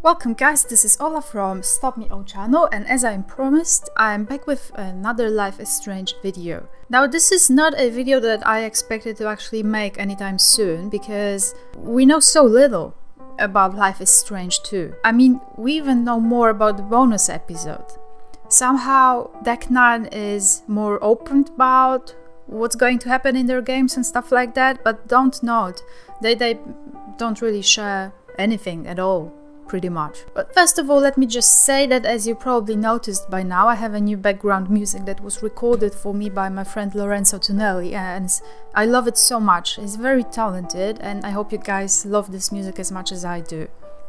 Welcome guys, this is Ola from Stop Me Oh channel, and as I promised, I'm back with another Life is Strange video. Now this is not a video that I expected to actually make anytime soon, because we know so little about Life is Strange 2. I mean, we even know more about the bonus episode. Somehow Deck Nine is more open about what's going to happen in their games and stuff like that, but Dontnod, they don't really share anything at all. Pretty much. But first of all, let me just say that, as you probably noticed by now, I have a new background music that was recorded for me by my friend Lorenzo Tonelli, and I love it so much. He's very talented, and I hope you guys love this music as much as I do.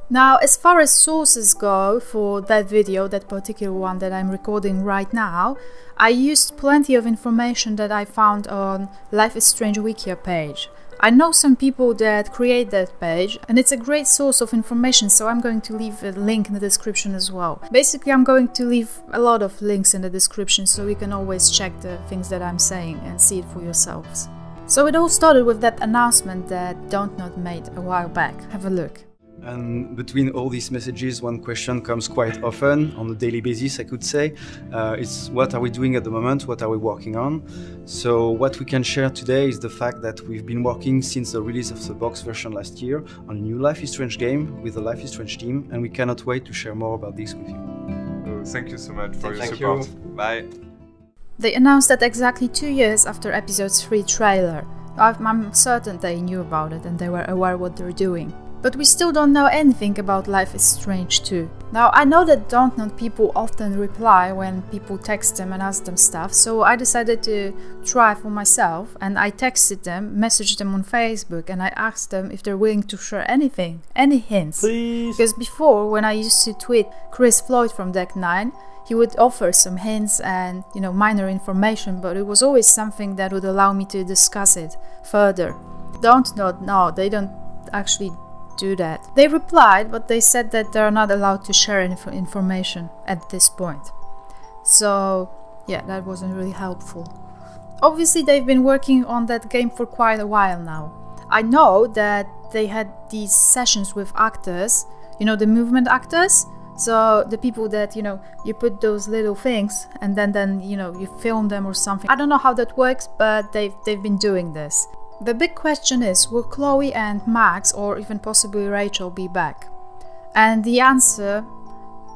Now, as far as sources go for that video, that particular one that I'm recording right now, I used plenty of information that I found on Life is Strange Wikia page. I know some people that create that page, and it's a great source of information, so I'm going to leave a link in the description as well. Basically, I'm going to leave a lot of links in the description, so you can always check the things that I'm saying and see it for yourselves. So it all started with that announcement that Dontnod made a while back. Have a look. And between all these messages, one question comes quite often, on a daily basis I could say. It's what are we doing at the moment, what are we working on? So what we can share today is the fact that we've been working since the release of the box version last year on a new Life is Strange game with the Life is Strange team, and we cannot wait to share more about this with you. Oh, thank you so much for your support. Bye. They announced that exactly 2 years after episode 3 trailer. I'm certain they knew about it and they were aware what they're doing. But we still don't know anything about Life is Strange 2. Now, I know that Dontnod people often reply when people text them and ask them stuff, so I decided to try for myself, and I texted them, messaged them on Facebook, and I asked them if they're willing to share anything, any hints. Please. Because before, when I used to tweet Chris Floyd from Deck Nine, he would offer some hints and, you know, minor information, but it was always something that would allow me to discuss it further. Dontnod, no, they don't actually do that. They replied, but they said that they're not allowed to share any information at this point. So yeah, that wasn't really helpful. Obviously, they've been working on that game for quite a while now. I know that they had these sessions with actors, you know, the movement actors. So the people that, you know, you put those little things and then you know, you film them or something. I don't know how that works, but they've been doing this. The big question is, will Chloe and Max, or even possibly Rachel, be back? And the answer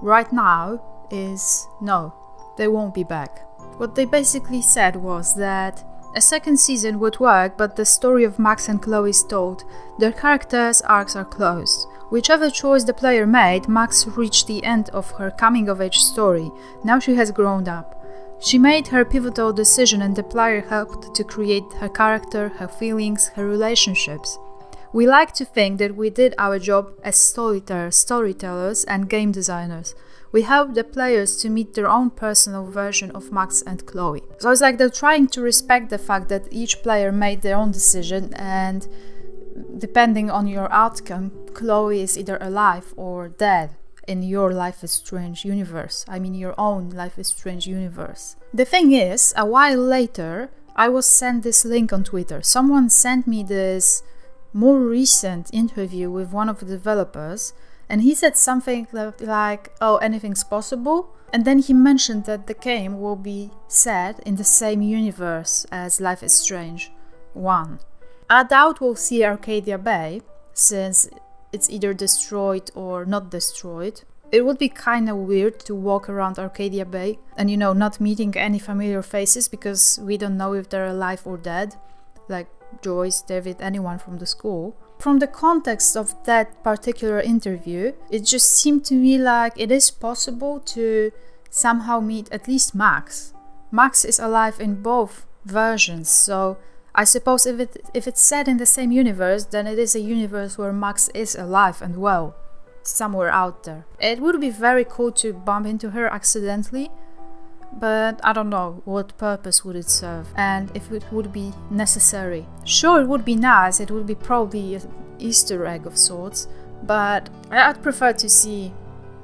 right now is no, they won't be back. What they basically said was that a second season would work, but the story of Max and Chloe's told, their characters' arcs are closed. Whichever choice the player made, Max reached the end of her coming-of-age story. Now she has grown up. She made her pivotal decision, and the player helped to create her character, her feelings, her relationships. We like to think that we did our job as storytellers and game designers. We helped the players to meet their own personal version of Max and Chloe. So it's like they're trying to respect the fact that each player made their own decision, and depending on your outcome, Chloe is either alive or dead in your Life is Strange universe. I mean, your own Life is Strange universe. The thing is, a while later, I was sent this link on Twitter. Someone sent me this more recent interview with one of the developers, and he said something like, oh, anything's possible. And then he mentioned that the game will be set in the same universe as Life is Strange 1. I doubt we'll see Arcadia Bay, since it's either destroyed or not destroyed. It would be kinda weird to walk around Arcadia Bay and, you know, not meeting any familiar faces, because we don't know if they're alive or dead, like Joyce, David, anyone from the school. From the context of that particular interview, it just seemed to me like it is possible to somehow meet at least Max. Max is alive in both versions, so I suppose if it's set in the same universe, then it is a universe where Max is alive and well, somewhere out there. It would be very cool to bump into her accidentally, but I don't know what purpose would it serve and if it would be necessary. Sure, it would be nice, it would be probably an Easter egg of sorts, but I'd prefer to see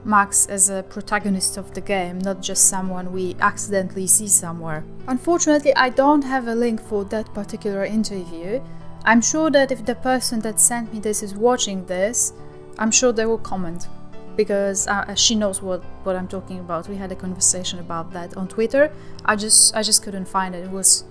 Max as a protagonist of the game, not just someone we accidentally see somewhere. Unfortunately, I don't have a link for that particular interview. I'm sure that if the person that sent me this is watching this, I'm sure they will comment. because she knows what I'm talking about. We had a conversation about that on Twitter. I just couldn't find it. It was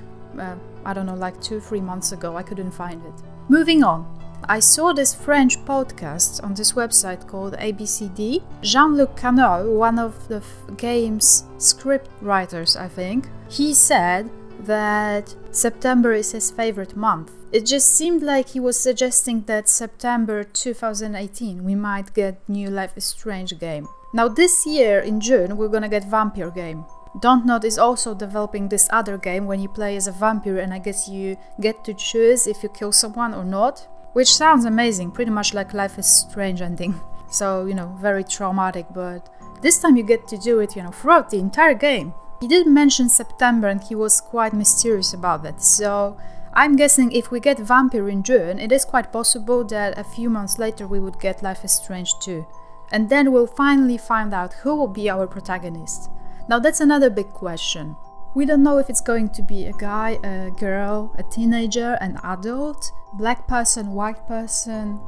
I don't know, like 2-3 months ago. I couldn't find it. Moving on, I saw this French podcast on this website called ABCD. Jean-Luc Cano, one of the game's script writers, I think, he said that September is his favorite month. It just seemed like he was suggesting that September 2018 we might get new Life is Strange game. Now this year in June we're gonna get Vampyr game. Dontnod is also developing this other game when you play as a vampire, and I guess you get to choose if you kill someone or not. Which sounds amazing, pretty much like Life is Strange ending. So, you know, very traumatic, but this time you get to do it, you know, throughout the entire game. He did mention September and he was quite mysterious about that, so I'm guessing if we get Vampyr in June, it is quite possible that a few months later we would get Life is Strange 2. And then we'll finally find out who will be our protagonist. Now that's another big question. We don't know if it's going to be a guy, a girl, a teenager, an adult, black person, white person,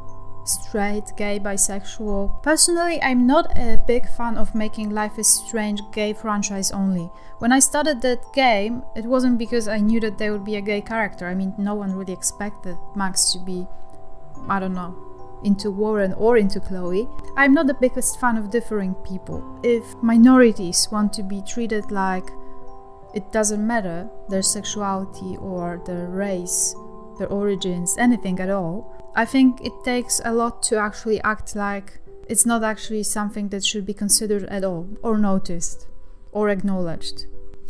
straight, gay, bisexual. Personally, I'm not a big fan of making Life is Strange gay franchise only. When I started that game, it wasn't because I knew that there would be a gay character. I mean, no one really expected Max to be, I don't know, into Warren or into Chloe. I'm not the biggest fan of differing people. If minorities want to be treated like it doesn't matter their sexuality or their race, their origins, anything at all, I think it takes a lot to actually act like it's not actually something that should be considered at all, or noticed, or acknowledged.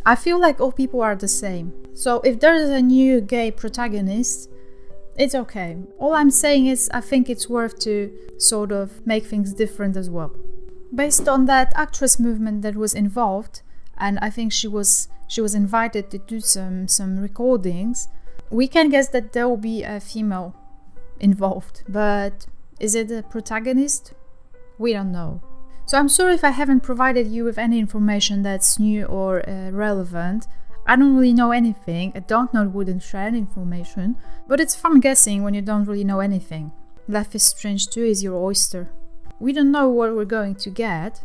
I feel like all people are the same. So if there is a new gay protagonist, it's okay. All I'm saying is I think it's worth to sort of make things different as well. Based on that actress movement that was involved, and I think she was invited to do some recordings, we can guess that there will be a female involved, but is it a protagonist? We don't know. So I'm sorry if I haven't provided you with any information that's new or relevant. I don't really know anything. I don't know, wouldn't share any information, but it's fun guessing when you don't really know anything. Life is Strange 2 is your oyster. We don't know what we're going to get,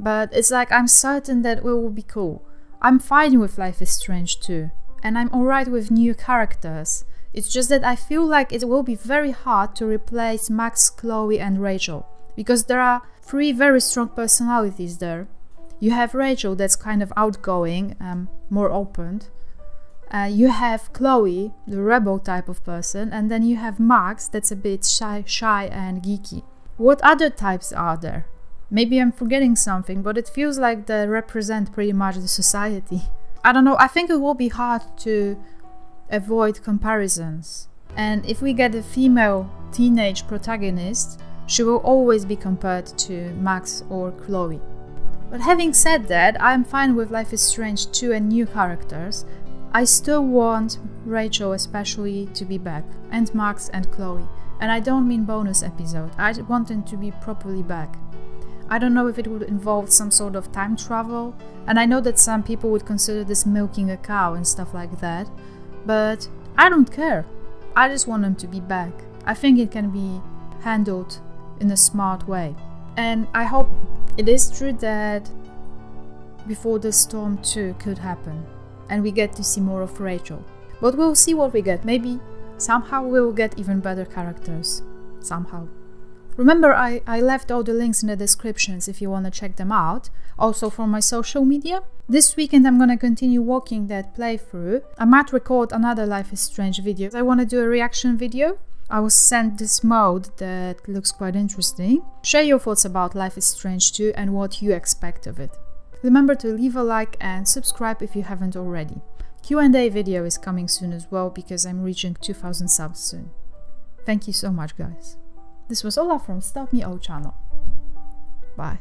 but it's like I'm certain that it will be cool. I'm fine with Life is Strange 2, and I'm alright with new characters. It's just that I feel like it will be very hard to replace Max, Chloe and Rachel, because there are 3 very strong personalities there. You have Rachel, that's kind of outgoing, more open. You have Chloe, the rebel type of person, and then you have Max, that's a bit shy and geeky. What other types are there? Maybe I'm forgetting something, but it feels like they represent pretty much the society. I don't know, I think it will be hard to avoid comparisons. And if we get a female teenage protagonist, she will always be compared to Max or Chloe. But having said that, I'm fine with Life is Strange 2 and new characters. I still want Rachel especially to be back, and Max and Chloe. And I don't mean bonus episode, I want them to be properly back. I don't know if it would involve some sort of time travel, and I know that some people would consider this milking a cow and stuff like that, but I don't care. I just want them to be back. I think it can be handled in a smart way. And I hope it is true that Before the Storm 2 could happen and we get to see more of Rachel. But we'll see what we get. Maybe somehow we'll get even better characters. Somehow. Remember, I left all the links in the descriptions if you want to check them out. Also for my social media. This weekend I'm gonna continue walking that playthrough. I might record another Life is Strange video. I want to do a reaction video. I was sent this mode that looks quite interesting. Share your thoughts about Life is Strange 2 and what you expect of it. Remember to leave a like and subscribe if you haven't already. Q&A video is coming soon as well because I'm reaching 2,000 subs soon. Thank you so much, guys. This was Ola from Stop Me Oh channel. Bye.